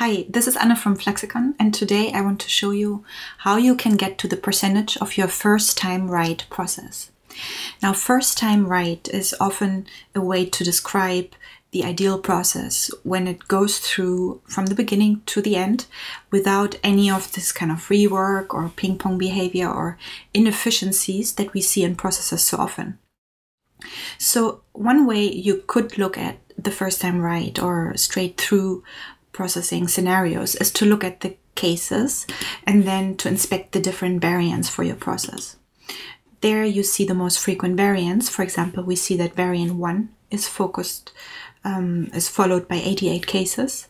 Hi, this is Anna from Fluxicon, and today I want to show you how you can get to the percentage of your first time right process. Now, first time right is often a way to describe the ideal process when it goes through from the beginning to the end without any of this kind of rework or ping pong behavior or inefficiencies that we see in processes so often. So one way you could look at the first time right or straight through processing scenarios is to look at the cases and then to inspect the different variants for your process. There you see the most frequent variants. For example, we see that variant 1 is followed by 88 cases,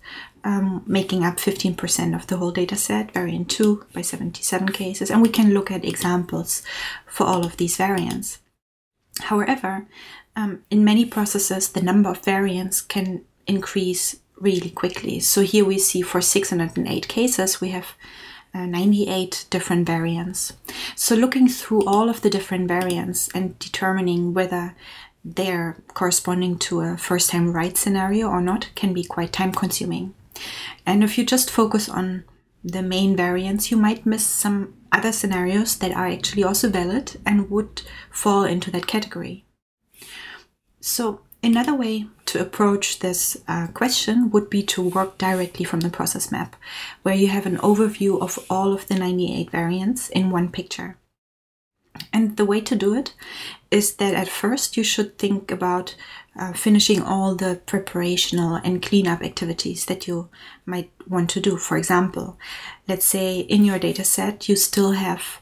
making up 15% of the whole data set, variant 2 by 77 cases, and we can look at examples for all of these variants. However, in many processes, the number of variants can increase really quickly. So here we see for 608 cases, we have 98 different variants. So looking through all of the different variants and determining whether they're corresponding to a first time right scenario or not can be quite time consuming. And if you just focus on the main variants, you might miss some other scenarios that are actually also valid and would fall into that category. So another way to approach this question would be to work directly from the process map, where you have an overview of all of the 98 variants in one picture. And the way to do it is that at first you should think about finishing all the preparational and cleanup activities that you might want to do. For example, let's say in your data set you still have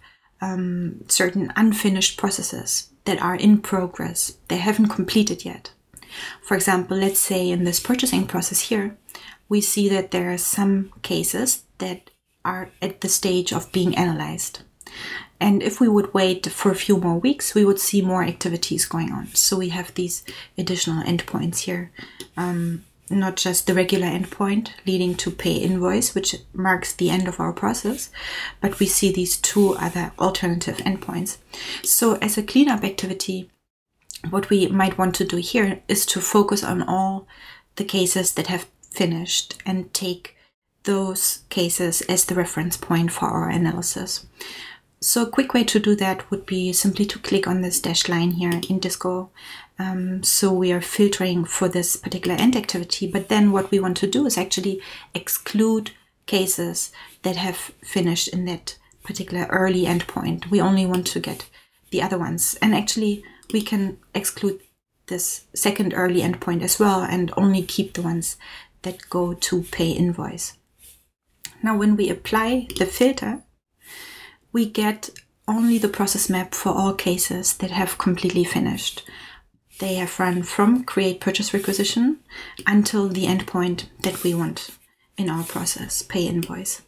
certain unfinished processes that are in progress. They haven't completed yet. For example, let's say in this purchasing process here, we see that there are some cases that are at the stage of being analyzed. And if we would wait for a few more weeks, we would see more activities going on. So we have these additional endpoints here. Not just the regular endpoint leading to pay invoice, which marks the end of our process, but we see these two other alternative endpoints. So as a cleanup activity, what we might want to do here is to focus on all the cases that have finished and take those cases as the reference point for our analysis. So a quick way to do that would be simply to click on this dashed line here in Disco. So we are filtering for this particular end activity, but then what we want to do is actually exclude cases that have finished in that particular early endpoint. We only want to get the other ones. And actually we can exclude this second early endpoint as well and only keep the ones that go to pay invoice. Now when we apply the filter, we get only the process map for all cases that have completely finished. They have run from create purchase requisition until the endpoint that we want in our process, pay invoice.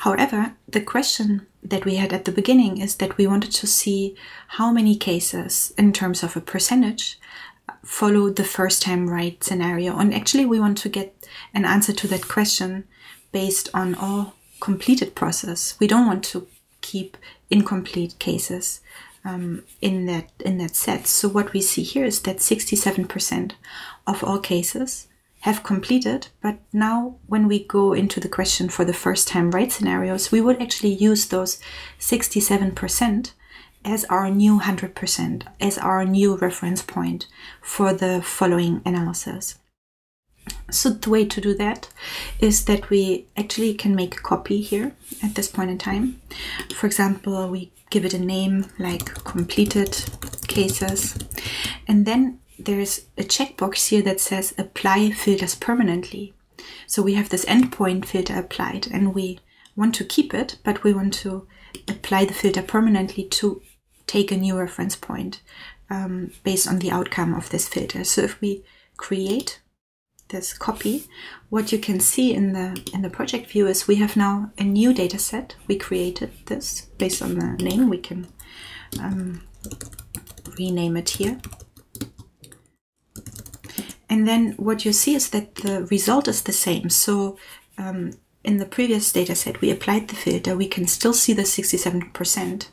However, the question that we had at the beginning is that we wanted to see how many cases in terms of a percentage follow the first time right scenario. And actually we want to get an answer to that question based on all completed process. We don't want to keep incomplete cases in that set. So what we see here is that 67% of all cases have completed, but now when we go into the question for the first time right scenarios, we would actually use those 67% as our new 100%, as our new reference point for the following analysis. So the way to do that is that we actually can make a copy here at this point in time. For example, we give it a name like completed cases. And then there's a checkbox here that says apply filters permanently. So we have this endpoint filter applied and we want to keep it, but we want to apply the filter permanently to take a new reference point based on the outcome of this filter. So if we create this copy, what you can see in the project view is we have now a new data set. We created this based on the name. We can rename it here. And then what you see is that the result is the same. So in the previous data set, we applied the filter. We can still see the 67%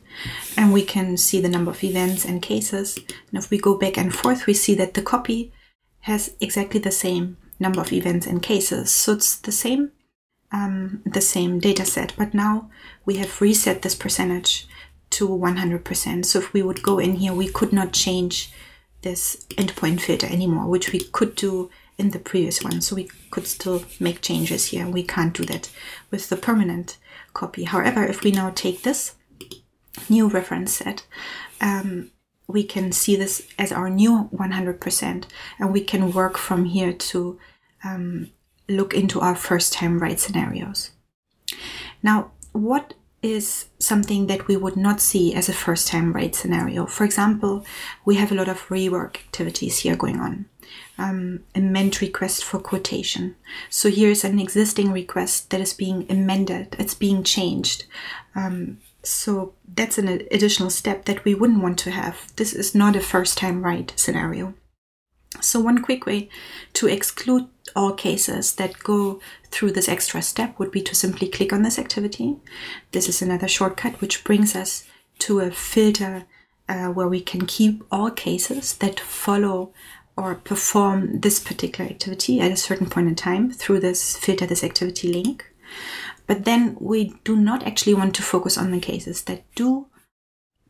and we can see the number of events and cases. And if we go back and forth, we see that the copy has exactly the same number of events and cases. So it's the same data set, but now we have reset this percentage to 100%. So if we would go in here, we could not change this endpoint filter anymore, which we could do in the previous one. So we could still make changes here. We can't do that with the permanent copy. However, if we now take this new reference set, we can see this as our new 100%, and we can work from here to look into our first time right scenarios. Now, what is something that we would not see as a first time right scenario? For example, we have a lot of rework activities here going on. Amend request for quotation. So here's an existing request that is being amended, it's being changed. So that's an additional step that we wouldn't want to have. This is not a first time right scenario. So one quick way to exclude all cases that go through this extra step would be to simply click on this activity. This is another shortcut which brings us to a filter where we can keep all cases that follow or perform this particular activity at a certain point in time through this filter this activity link. But then we do not actually want to focus on the cases that do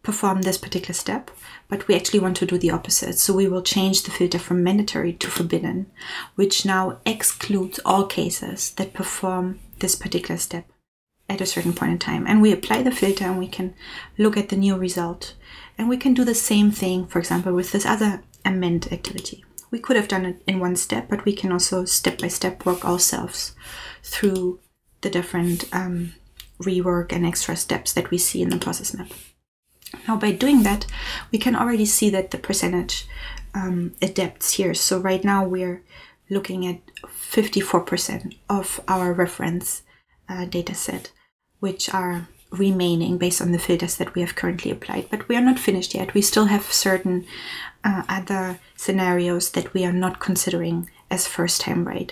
perform this particular step, but we actually want to do the opposite. So we will change the filter from mandatory to forbidden, which now excludes all cases that perform this particular step at a certain point in time. And we apply the filter and we can look at the new result. And we can do the same thing, for example, with this other amend activity. We could have done it in one step, but we can also step by step work ourselves through the different rework and extra steps that we see in the process map. Now, by doing that, we can already see that the percentage adapts here. So right now we're looking at 54% of our reference data set, which are remaining based on the filters that we have currently applied. But we are not finished yet. We still have certain other scenarios that we are not considering as first time right.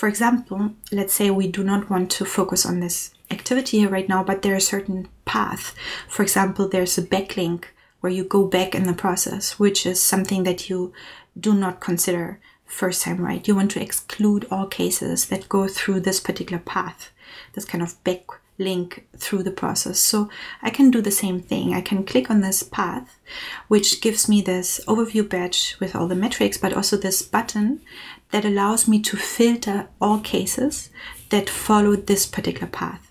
For example, let's say we do not want to focus on this activity here right now, but there are certain paths. For example, there's a backlink where you go back in the process, which is something that you do not consider first time right. You want to exclude all cases that go through this particular path, this kind of backlink through the process. So I can do the same thing. I can click on this path, which gives me this overview badge with all the metrics, but also this button that allows me to filter all cases that follow this particular path.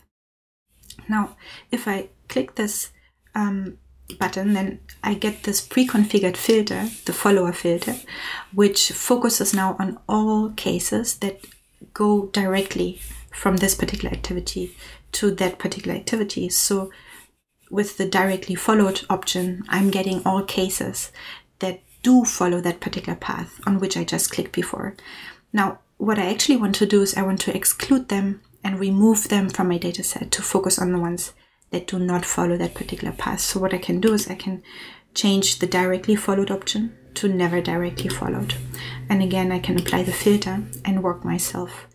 Now, if I click this button, then I get this pre-configured filter, the follower filter, which focuses now on all cases that go directly from this particular activity to that particular activity. So with the directly followed option, I'm getting all cases that do follow that particular path on which I just clicked before. Now, what I actually want to do is I want to exclude them and remove them from my data set to focus on the ones that do not follow that particular path. So what I can do is I can change the directly followed option to never directly followed. And again, I can apply the filter and work myself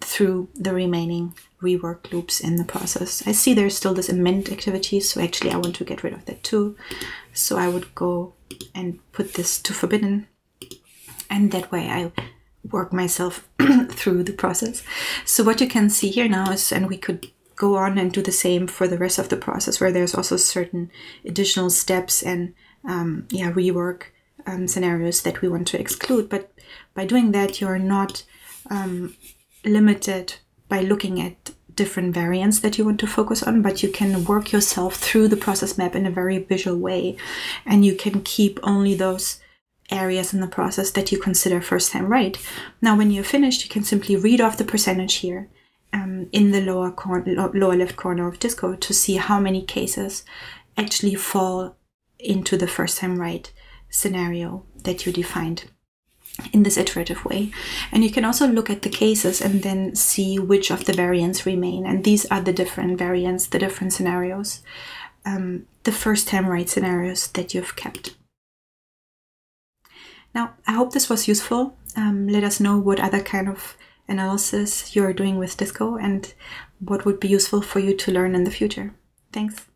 through the remaining rework loops in the process. I see there's still this amend activity, so actually I want to get rid of that too. So I would go and put this to forbidden, and that way I work myself through the process. So what you can see here now is, and we could go on and do the same for the rest of the process where there's also certain additional steps and rework scenarios that we want to exclude. But by doing that, you're not limited by looking at different variants that you want to focus on, but you can work yourself through the process map in a very visual way, and you can keep only those areas in the process that you consider first time right. Now, when you're finished, you can simply read off the percentage here in the lower left corner of Disco to see how many cases actually fall into the first time right scenario that you defined in this iterative way. And you can also look at the cases and then see which of the variants remain. And these are the different variants, the different scenarios, the first time right scenarios that you've kept. Now, I hope this was useful. Let us know what other kind of analysis you're doing with Disco and what would be useful for you to learn in the future. Thanks.